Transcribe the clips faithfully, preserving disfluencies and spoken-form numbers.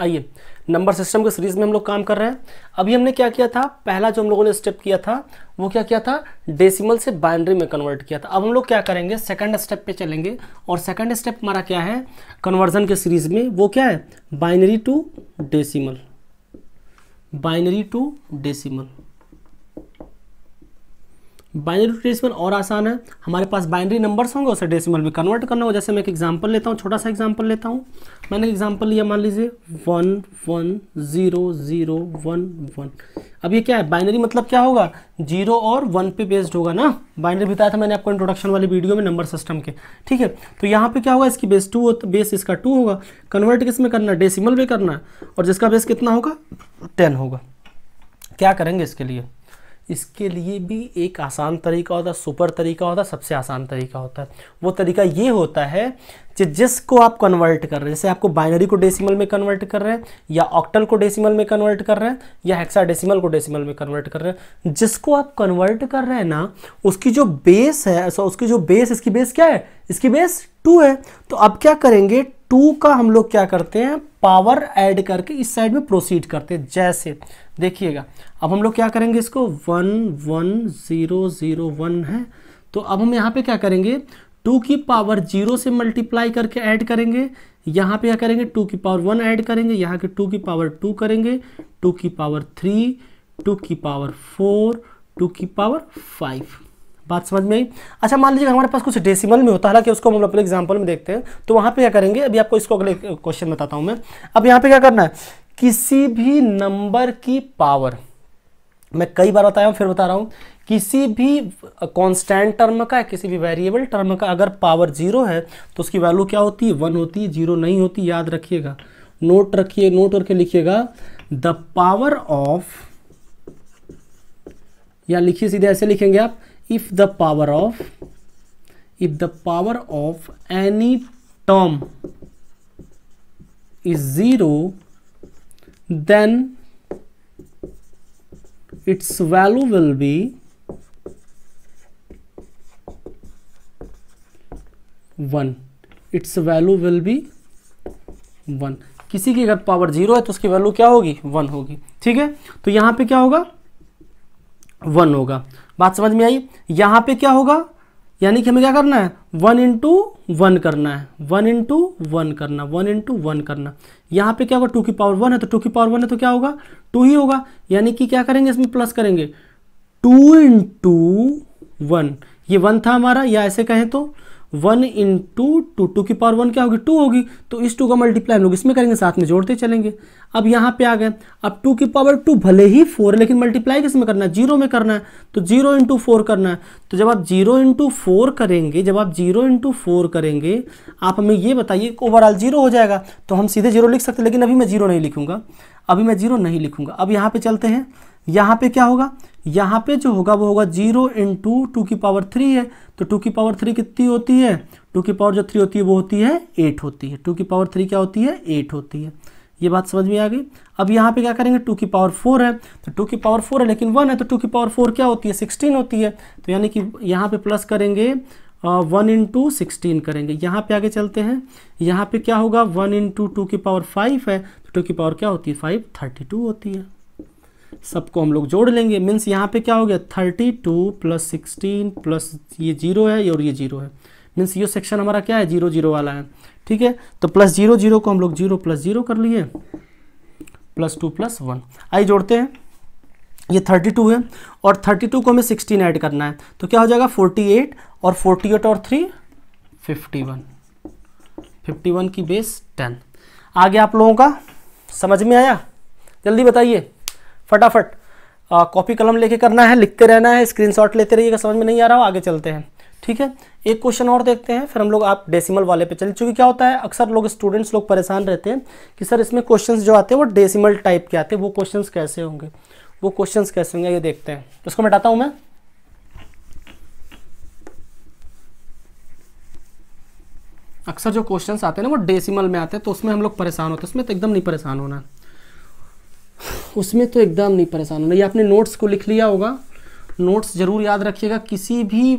आइए number system के series में हम लोग काम कर रहे हैं। अभी हमने क्या किया था, पहला जो हम लोगों ने स्टेप किया था वो क्या किया था, डेसिमल से बाइनरी में कन्वर्ट किया था। अब हम लोग क्या करेंगे, सेकंड स्टेप पे चलेंगे और सेकंड स्टेप हमारा क्या है कन्वर्जन के सीरीज में, वो क्या है binary to decimal, binary to decimal. Binary to decimal और आसान है, हमारे पास बाइनरी नंबर्स होंगे उसे डेसिमल में कन्वर्ट करना हो। जैसे मैं एक एग्जांपल लेता हूँ, छोटा सा एग्जांपल लेता हूँ। मैंने एग्जांपल लिया, मान लीजिए one one zero zero one one. अब ये क्या है, बाइनरी मतलब क्या होगा, जीरो और वन पे बेस्ड होगा ना। बाइनरी बताया था मैंने आपको इंट्रोडक्शन वाली वीडियो में नंबर सिस्टम के, ठीक है। तो यहाँ पे क्या होगा, इसकी बेस टू, बेस इसका टू होगा। कन्वर्ट किस में करना है, डेसिमल में करना है, और जिसका बेस कितना होगा, टेन होगा। क्या करेंगे इसके लिए, इसके लिए भी एक आसान तरीका होता है, सुपर तरीका होता है, सबसे आसान तरीका होता है। वो तरीका ये होता है कि जिसको आप कन्वर्ट कर रहे हैं, जैसे आपको बाइनरी को डेसिमल में कन्वर्ट कर रहे हैं, या ऑक्टल को डेसिमल में कन्वर्ट कर रहे हैं, या हेक्साडेसिमल को डेसिमल में कन्वर्ट कर रहे हैं, जिसको आप कन्वर्ट कर रहे हैं ना, उसकी जो बेस है, उसकी जो बेस, इसकी बेस क्या है, इसकी बेस टू है। तो अब क्या करेंगे, टू का हम लोग क्या करते हैं, पावर ऐड करके इस साइड में प्रोसीड करते हैं। जैसे देखिएगा, अब हम लोग क्या करेंगे, इसको one one zero zero one है, तो अब हम यहाँ पे क्या करेंगे, टू की पावर जीरो से मल्टीप्लाई करके ऐड करेंगे। यहाँ पे क्या करेंगे, टू की पावर वन ऐड करेंगे, यहाँ के टू की पावर टू करेंगे, टू की पावर थ्री, टू की पावर फोर, टू की पावर फाइव। बात समझ में आई। अच्छा, मान लीजिए हमारे पास कुछ डेसिमल में होता है, हालांकि उसको हम अपने एग्जांपल में देखते हैं, तो वहाँ पे क्या करेंगे, अभी आपको इसको अगले क्वेश्चन बताता हूँ मैं। अब यहाँ पे क्या करना है, किसी भी नंबर की पावर, मैं कई बार बताया हूँ फिर बता रहा हूँ, किसी भी कांस्टेंट टर्म का, किसी भी वेरिएबल टर्म का अगर पावर जीरो है तो उसकी वैल्यू क्या होती है, वन होती है, जीरो नहीं होती। याद रखिएगा, नोट रखिए, नोट करके लिखिएगा, द पावर ऑफ, या लिखिए सीधे ऐसे लिखेंगे आप, if the power of, if the power of any term is zero, then its value will be one, its value will be one. किसी की अगर पावर जीरो है तो उसकी वैल्यू क्या होगी, वन होगी, ठीक है। तो यहाँ पे क्या होगा, वन होगा। बात समझ में आई। यहाँ पे क्या होगा, यानी कि हमें क्या करना है, वन इंटू वन करना है, वन इंटू वन करना, वन इंटू वन करना। यहाँ पे क्या होगा, टू की पावर वन है तो टू की पावर वन है तो क्या होगा, टू ही होगा। यानी कि क्या करेंगे, इसमें प्लस करेंगे, टू इंटू वन, ये वन था हमारा, या ऐसे कहें तो वन इंटू टू, टू की पावर वन क्या होगी, टू होगी। तो इस टू का मल्टीप्लाई हम लोग इसमें करेंगे, साथ में जोड़ते चलेंगे। अब यहाँ पे आ गए, अब टू की पावर टू भले ही फोर है, लेकिन मल्टीप्लाई किसमें करना है, जीरो में करना है, तो जीरो इंटू फोर करना है। तो जब आप जीरो इंटू फोर करेंगे, जब आप जीरो इंटू फोर करेंगे, आप हमें ये बताइए ओवरऑल जीरो हो जाएगा, तो हम सीधे जीरो लिख सकते, लेकिन अभी मैं जीरो नहीं लिखूंगा, अभी मैं जीरो नहीं लिखूंगा। अब यहाँ पे चलते हैं, यहाँ पे क्या होगा, यहाँ पे जो होगा वो होगा जीरो इंटू टू की पावर थ्री है, तो टू की पावर थ्री कितनी होती है, टू की पावर जो थ्री होती है वो होती है एट होती है, टू की पावर थ्री क्या होती है, एट होती है। ये बात समझ में आ गई। अब यहाँ पे क्या करेंगे, टू की पावर फोर है तो टू की पावर फोर है, लेकिन वन है तो टू की पावर फोर क्या होती है, सिक्सटीन होती है। तो यानी कि यहाँ पे प्लस करेंगे, वन इंटू सिक्सटीन करेंगे। यहाँ पे आगे चलते हैं, यहाँ पे क्या होगा, वन इंटू टू की पावर फाइव है तो टू की पावर क्या होती है, फाइव, थर्टी टू होती है। सबको हम लोग जोड़ लेंगे, मीन्स यहाँ पे क्या हो गया, thirty two plus sixteen plus ये जीरो है और ये जीरो है, मीन्स ये सेक्शन हमारा क्या है, जीरो जीरो वाला है, ठीक है। तो प्लस जीरो जीरो को हम लोग जीरो प्लस जीरो कर लिए, प्लस टू प्लस वन, आई जोड़ते हैं, ये थर्टी टू है और थर्टी टू को हमें सिक्सटीन ऐड करना है तो क्या हो जाएगा, फोर्टी एट और फोर्टी एट और three fifty one, fifty one की बेस टेन। आगे आप लोगों का समझ में आया, जल्दी बताइए फटाफट, कॉपी कलम लेके करना है, लिखते रहना है, स्क्रीनशॉट लेते रहिएगा, समझ में नहीं आ रहा हो आगे चलते हैं, ठीक है। एक क्वेश्चन और देखते हैं, फिर हम लोग आप डेसिमल वाले पे चले, क्योंकि क्या होता है अक्सर लोग, स्टूडेंट्स लोग परेशान रहते हैं कि सर इसमें क्वेश्चंस जो आते हैं वो डेसिमल टाइप के आते हैं, वो क्वेश्चंस कैसे होंगे, वो क्वेश्चंस कैसे होंगे, ये देखते हैं। इसको मिटाता हूँ मैं, अक्सर जो क्वेश्चंस आते हैं ना वो डेसिमल में आते हैं तो उसमें हम लोग परेशान होते हैं, उसमें तो एकदम नहीं परेशान होना, उसमें तो एकदम नहीं परेशान होना। ये आपने नोट्स को लिख लिया होगा, नोट्स जरूर याद रखिएगा, किसी भी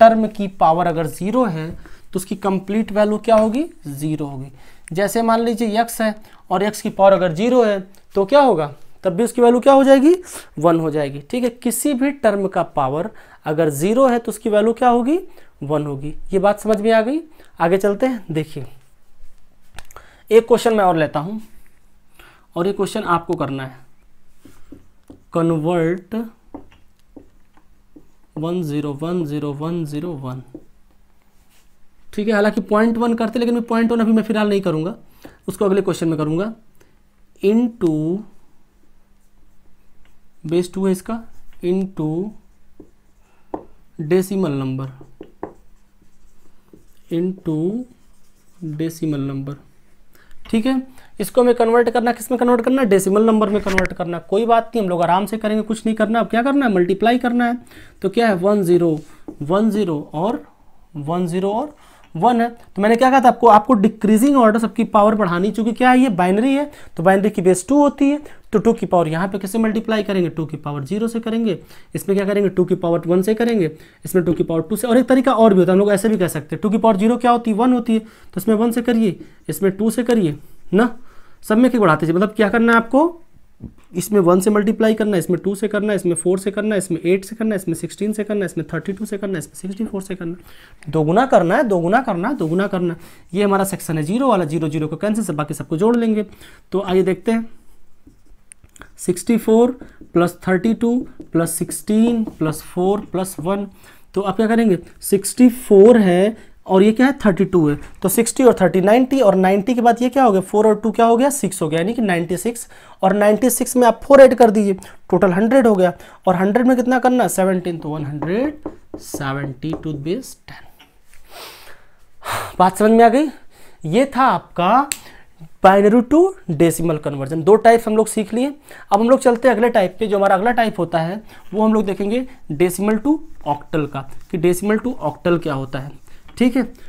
टर्म की पावर अगर ज़ीरो है तो उसकी कंप्लीट वैल्यू क्या होगी, ज़ीरो होगी। जैसे मान लीजिए x है और x की पावर अगर जीरो है तो क्या होगा, तब भी उसकी वैल्यू क्या हो जाएगी, वन हो जाएगी। ठीक है, किसी भी टर्म का पावर अगर जीरो है तो उसकी वैल्यू क्या होगी, वन होगी। ये बात समझ में आ गई। आगे चलते हैं। देखिए एक क्वेश्चन मैं और लेता हूँ और ये क्वेश्चन आपको करना है। Convert one zero one zero one zero one, ठीक है। हालांकि पॉइंट वन करते लेकिन मैं पॉइंट वन अभी मैं फिलहाल नहीं करूँगा, उसको अगले क्वेश्चन में करूँगा। इन टू बेस टू है इसका, into decimal number, into decimal number, ठीक है। इसको हमें कन्वर्ट करना, किस में कन्वर्ट करना, डेसिमल नंबर में कन्वर्ट करना। कोई बात नहीं, हम लोग आराम से करेंगे, कुछ नहीं करना। अब क्या करना है, मल्टीप्लाई करना है। तो क्या है, वन जीरो वन जीरो और वन जीरो और वन है। तो मैंने क्या कहा था आपको, आपको डिक्रीजिंग ऑर्डर सबकी पावर बढ़ानी, चूंकि क्या है ये बाइनरी है तो बाइनरी की बेस टू होती है। तो टू की पावर यहाँ पे कैसे मल्टीप्लाई करेंगे, टू की पावर जीरो से करेंगे, इसमें क्या करेंगे टू की पावर वन से करेंगे, इसमें टू की पावर टू से। और एक तरीका और भी होता है, हम लोग ऐसे भी कह सकते हैं। टू की पावर जीरो क्या होती है, वन होती है, तो इसमें वन से करिए, इसमें टू से करिए ना, सब में क्यों बढ़ाते हैं। मतलब क्या करना है आपको, इसमें वन से मल्टीप्लाई करना है, इसमें टू से करना है, इसमें फोर से करना है, इसमें एट से करना है, इसमें सिक्सटीन से करना है, इसमें थर्टी टू से करना है, इसमें सिक्सटी फोर से करना है। दोगुना करना है, दोगुना करना है, दोगुना करना है। ये हमारा सेक्शन है जीरो वाला, जीरो जीरो को कैंसिल से बाकी सबको जोड़ लेंगे। तो आइए देखते हैं, sixty four plus thirty two plus sixteen plus four plus one. तो आप क्या करेंगे, सिक्सटी फोर है और ये क्या है थर्टी टू है, तो सिक्सटी और थर्टी नाइन्टी, और नाइन्टी के बाद ये क्या हो गया, फोर और टू क्या हो गया, सिक्स हो गया, यानी कि नाइन्टी सिक्स। और नाइन्टी सिक्स में आप फोर ऐड कर दीजिए, टोटल हंड्रेड हो गया। और हंड्रेड में कितना करना है, सेवनटीन, तो one seventy two base ten. बात समझ में आ गई। ये था आपका बाइनरी टू डेसिमल कन्वर्जन। दो टाइप हम लोग सीख लिए। अब हम लोग चलते हैं अगले टाइप पे। जो हमारा अगला टाइप होता है वो हम लोग देखेंगे डेसिमल टू ऑक्टल का, कि डेसिमल टू ऑक्टल क्या होता है, ठीक है।